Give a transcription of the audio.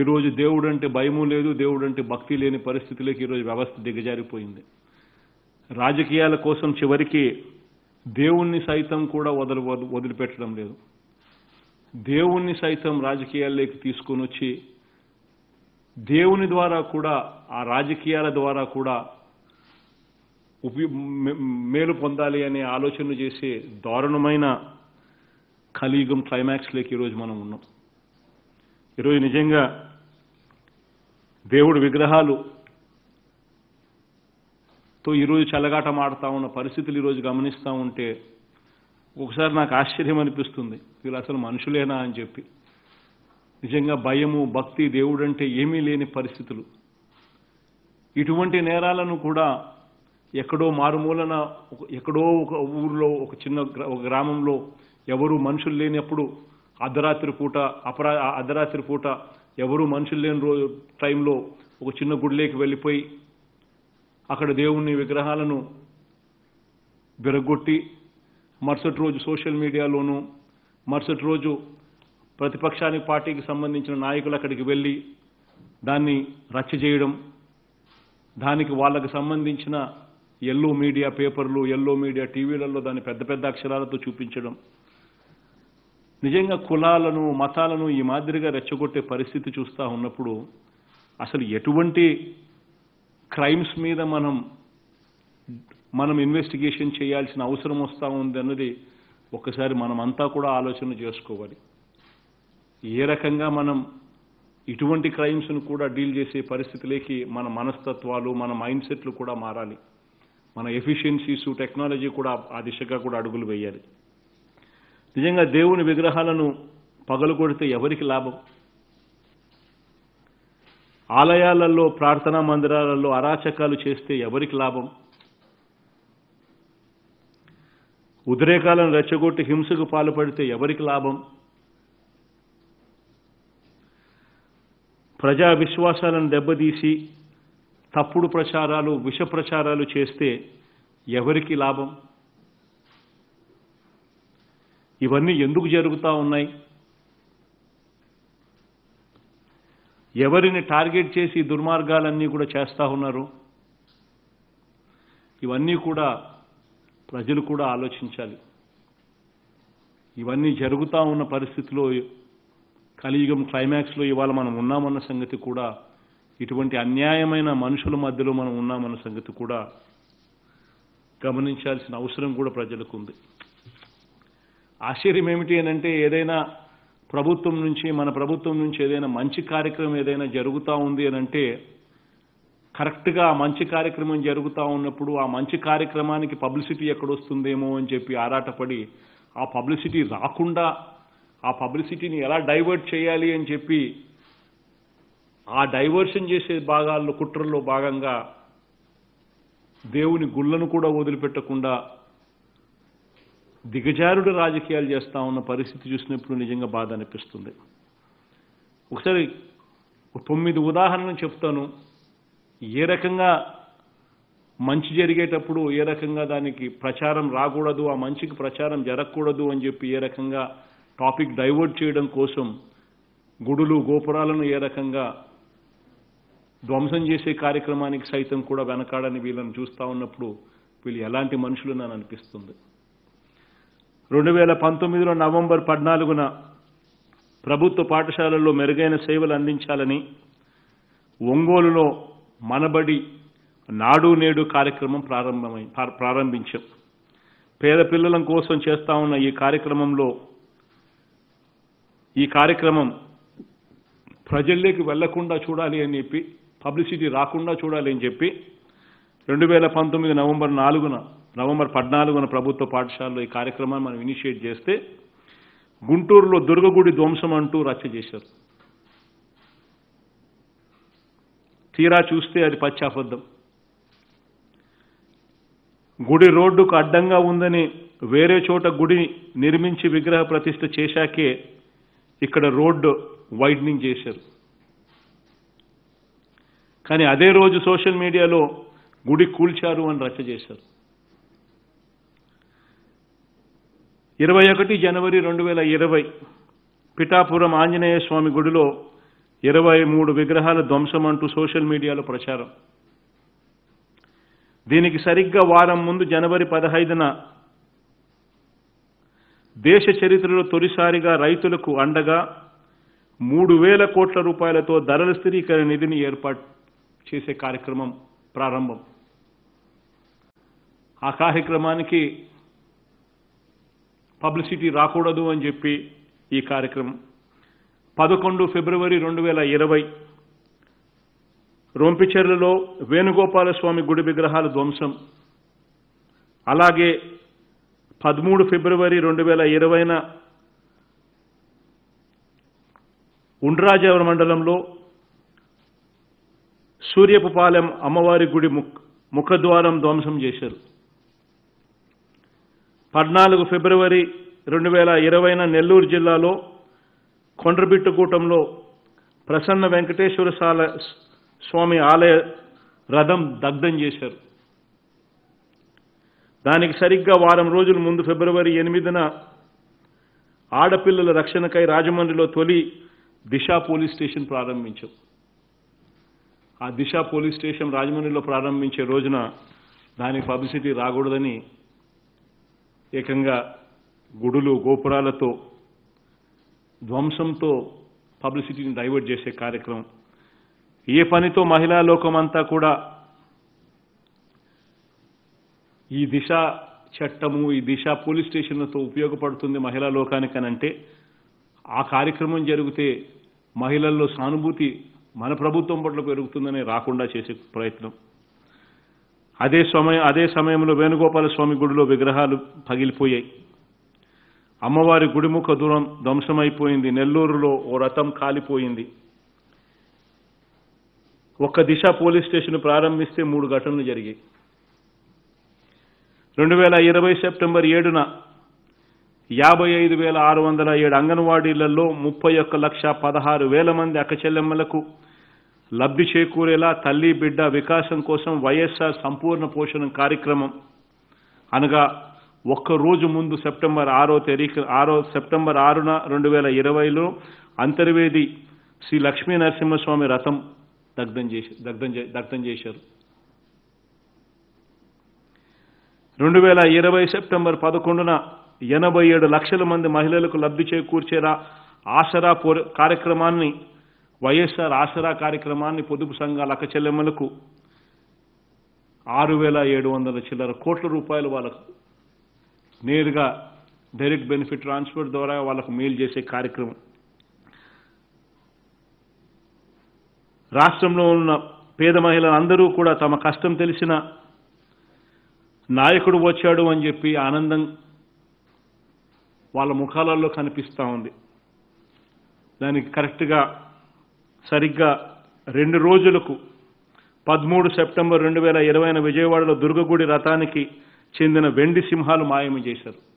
ఈరోజు దేవుడు అంటే భయము లేదు, దేవుడు అంటే భక్తి లేని పరిస్థితులకు ఈరోజు వ్యవస్థ దిగజారిపోయింది. రాజకీయాల కోసం చివరికి దేవుణ్ణి సైతం కూడా వదిలిపెట్టడం లేదు. దేవుణ్ణి సైతం రాజకీయాల్లోకి తీసుకొని వచ్చి దేవుని ద్వారా కూడా ఆ రాజకీయాల ద్వారా కూడా మేలు పొందాలి అనే ఆలోచనలు చేసే దారుణమైన కలియుగం క్లైమాక్స్లోకి ఈరోజు మనం ఉన్నాం. ఈరోజు నిజంగా దేవుడు విగ్రహాలుతో ఈరోజు చెలగాట మాడుతూ ఉన్న పరిస్థితులు ఈరోజు గమనిస్తూ ఉంటే ఒకసారి నాకు ఆశ్చర్యం అనిపిస్తుంది, వీళ్ళు అసలు మనుషులేనా అని చెప్పి. నిజంగా భయము భక్తి దేవుడు అంటే ఏమీ లేని పరిస్థితులు. ఇటువంటి నేరాలను కూడా ఎక్కడో మారుమూలన ఎక్కడో ఒక ఊరిలో ఒక చిన్న గ్రామంలో ఎవరు మనుషులు లేనప్పుడు అర్ధరాత్రి పూట ఎవరు మనుషులు లేని రోజు టైంలో ఒక చిన్న గుడిలోకి వెళ్ళిపోయి అక్కడ దేవుని విగ్రహాలను విరగొట్టి మరుసటి రోజు సోషల్ మీడియాలోనూ మరుసటి రోజు ప్రతిపక్షానికి పార్టీకి సంబంధించిన నాయకులు అక్కడికి వెళ్ళి దాన్ని రచ్చ చేయడం, దానికి వాళ్ళకు సంబంధించిన ఎల్లో మీడియా పేపర్లు ఎల్లో మీడియా టీవీలలో దాన్ని పెద్ద పెద్ద అక్షరాలతో చూపించడం. నిజంగా కులాలను మతాలను ఈ మాదిరిగా రెచ్చగొట్టే పరిస్థితి చూస్తూ ఉన్నప్పుడు అసలు ఎటువంటి క్రైమ్స్ మీద మనం ఇన్వెస్టిగేషన్ చేయాల్సిన అవసరం వస్తూ ఉంది అన్నది ఒక్కసారి మనమంతా కూడా ఆలోచన చేసుకోవాలి. ఏ రకంగా మనం ఇటువంటి క్రైమ్స్ను కూడా డీల్ చేసే పరిస్థితిలోకి మన మనస్తత్వాలు మన మైండ్ సెట్లు కూడా మారాలి. మన ఎఫిషియన్సీసు టెక్నాలజీ కూడా ఆ దిశగా కూడా అడుగులు వేయాలి. నిజంగా దేవుని విగ్రహాలను పగలగొడితే ఎవరికి లాభం? ఆలయాలలో ప్రార్థనా మందిరాలలో అరాచకాలు చేస్తే ఎవరికి లాభం? ఉద్రేకాలను రెచ్చగొట్టి హింసకు పాల్పడితే ఎవరికి లాభం? ప్రజా విశ్వాసాలను దెబ్బతీసి తప్పుడు ప్రచారాలు విష ప్రచారాలు చేస్తే ఎవరికి లాభం? ఇవన్నీ ఎందుకు జరుగుతూ ఉన్నాయి? ఎవరిని టార్గెట్ చేసి దుర్మార్గాలన్నీ కూడా చేస్తూ ఉన్నారు? ఇవన్నీ కూడా ప్రజలు కూడా ఆలోచించాలి. ఇవన్నీ జరుగుతూ ఉన్న పరిస్థితిలో కలియుగం క్లైమాక్స్లో ఇవాళ మనం ఉన్నామన్న సంగతి కూడా, ఇటువంటి అన్యాయమైన మనుషుల మధ్యలో మనం ఉన్నామన్న సంగతి కూడా గమనించాల్సిన అవసరం కూడా ప్రజలకు ఉంది. ఆశ్చర్యం ఏమిటి అని అంటే, ఏదైనా మన ప్రభుత్వం నుంచి ఏదైనా మంచి కార్యక్రమం ఏదైనా జరుగుతూ ఉంది అని అంటే కరెక్ట్గా ఆ మంచి కార్యక్రమం జరుగుతూ ఉన్నప్పుడు ఆ మంచి కార్యక్రమానికి పబ్లిసిటీ ఎక్కడొస్తుందేమో అని చెప్పి ఆరాటపడి ఆ పబ్లిసిటీ రాకుండా ఆ పబ్లిసిటీని ఎలా డైవర్ట్ చేయాలి అని చెప్పి ఆ డైవర్షన్ చేసే భాగాల్లో కుట్రల్లో భాగంగా దేవుని గుళ్ళను కూడా వదిలిపెట్టకుండా దిగజారుడు రాజకీయాలు చేస్తూ ఉన్న పరిస్థితి చూసినప్పుడు నిజంగా బాధ అనిపిస్తుంది. ఒకసారి 9 ఉదాహరణలు చెప్తాను. ఏ రకంగా మంచి జరిగేటప్పుడు ఏ రకంగా దానికి ప్రచారం రాకూడదు, ఆ మంచికి ప్రచారం జరగకూడదు అని చెప్పి ఏ రకంగా టాపిక్ డైవర్ట్ చేయడం కోసం గుడులు గోపురాలను ఏ రకంగా ధ్వంసం చేసే కార్యక్రమానికి సైతం కూడా వెనకాడని వీళ్ళని చూస్తూ ఉన్నప్పుడు వీళ్ళు ఎలాంటి మనుషులు అని అనిపిస్తుంది. 2019 నవంబర్ 14న ప్రభుత్వ పాఠశాలల్లో మెరుగైన సేవలు అందించాలని ఒంగోలులో మనబడి నాడు నేడు కార్యక్రమం ప్రారంభించాం. పేద పిల్లల కోసం చేస్తా ఉన్న ఈ కార్యక్రమం ప్రజల్లోకి వెళ్లకుండా చూడాలి అని చెప్పి పబ్లిసిటీ రాకుండా చూడాలి అని చెప్పి 2019 నవంబర్ 14న ప్రభుత్వ పాఠశాలలో ఈ కార్యక్రమాన్ని మనం ఇనిషియేట్ చేస్తే గుంటూరులో దుర్గగుడి ధ్వంసం అంటూ రచ్చ చేశారు. తీరా చూస్తే అది పచ్చాబద్ధం. గుడి రోడ్డుకు అడ్డంగా ఉందని వేరే చోట గుడి నిర్మించి విగ్రహ ప్రతిష్ఠ చేశాకే ఇక్కడ రోడ్డు వైడనింగ్ చేశారు. కానీ అదే రోజు సోషల్ మీడియాలో గుడి కూల్చారు అని రచ్చ చేశారు. 21 జనవరి 2020 పిఠాపురం ఆంజనేయ స్వామి గుడిలో 23 విగ్రహాల ధ్వంసం అంటూ సోషల్ మీడియాలో ప్రచారం. దీనికి సరిగ్గా వారం ముందు జనవరి 15న దేశ చరిత్రలో తొలిసారిగా రైతులకు అండగా 3,000 కోట్ల రూపాయలతో ధరల స్థిరీకరణ నిధిని ఏర్పాటు చేసే కార్యక్రమం ప్రారంభం. ఆ కార్యక్రమానికి పబ్లిసిటీ రాకూడదు అని చెప్పి ఈ కార్యక్రమం 11 ఫిబ్రవరి 2020 రొంపిచెర్లలో వేణుగోపాల స్వామి గుడి విగ్రహాల ధ్వంసం. అలాగే 13 ఫిబ్రవరి 2020న ఉండ్రాజవరం మండలంలో సూర్యపుపాలెం అమ్మవారి గుడి ముఖద్వారం ధ్వంసం చేశారు. 14 ఫిబ్రవరి 2020న నెల్లూరు జిల్లాలో కొండ్రబిట్టుగూటెంలో ప్రసన్న వెంకటేశ్వర స్వామి ఆలయ రథం దగ్ధం చేశారు. దానికి సరిగ్గా వారం రోజుల ముందు ఫిబ్రవరి 8న ఆడపిల్లల రక్షణకై రాజమండ్రిలో తొలి దిశా పోలీస్ స్టేషన్ ప్రారంభించాం. ఆ దిశా పోలీస్ స్టేషన్ రాజమండ్రిలో ప్రారంభించే రోజున దానికి పబ్లిసిటీ రాకూడదని ఏకంగా గుడులు గోపురాలతో ధ్వంసంతో పబ్లిసిటీని డైవర్ట్ చేసే కార్యక్రమం. ఏ పనితో మహిళా లోకమంతా కూడా ఈ దిశ చట్టము ఈ దిశ పోలీస్ స్టేషన్లతో ఉపయోగపడుతుంది మహిళా లోకానికనంటే, ఆ కార్యక్రమం జరిగితే మహిళల్లో సానుభూతి మన ప్రభుత్వం పట్ల పెరుగుతుందని రాకుండా చేసే ప్రయత్నం. అదే సమయంలో వేణుగోపాల స్వామి గుడిలో విగ్రహాలు పగిలిపోయాయి. అమ్మవారి గుడిముఖ దూరం ధ్వంసమైపోయింది. నెల్లూరులో ఓ రథం కాలిపోయింది. ఒక్క దిశ పోలీస్ స్టేషన్ ప్రారంభిస్తే 3 ఘటనలు జరిగాయి. 2020 సెప్టెంబర్ 7న 55,607 అంగన్వాడీలలో 31,16,000 మంది అక్కచెల్లెమ్మలకు లబ్ధి చేకూరేలా తల్లి బిడ్డ వికాసం కోసం వైఎస్ఆర్ సంపూర్ణ పోషణ కార్యక్రమం అనగా ఒక్కరోజు ముందు సెప్టెంబర్ 6న 2020లో అంతర్వేది శ్రీ లక్ష్మీ నరసింహస్వామి రథం దగ్ధం చేశారు. 2020 సెప్టెంబర్ 11న 87 లక్షల మంది మహిళలకు లబ్ధి చేకూర్చేలా ఆసరా కార్యక్రమాన్ని వైఎస్ఆర్ ఆసరా కార్యక్రమాన్ని పొదుపు సంఘాల అక్కచెల్లెమ్మలకు 6,700 చిల్లర కోట్ల రూపాయలు వాళ్ళకు నేరుగా డైరెక్ట్ బెనిఫిట్ ట్రాన్స్ఫర్ ద్వారా వాళ్ళకు మేలు చేసే కార్యక్రమం. రాష్ట్రంలో ఉన్న పేద మహిళలందరూ కూడా తమ కష్టం తెలిసిన నాయకుడు వచ్చాడు అని చెప్పి ఆనందం వాళ్ళ ముఖాలలో కనిపిస్తూ ఉంది. దానికి కరెక్ట్గా సరిగ్గా 2 రోజులకు 13 సెప్టెంబర్ 2020 విజయవాడలో దుర్గగుడి రథానికి చెందిన వెండి సింహాలు మాయం చేశారు.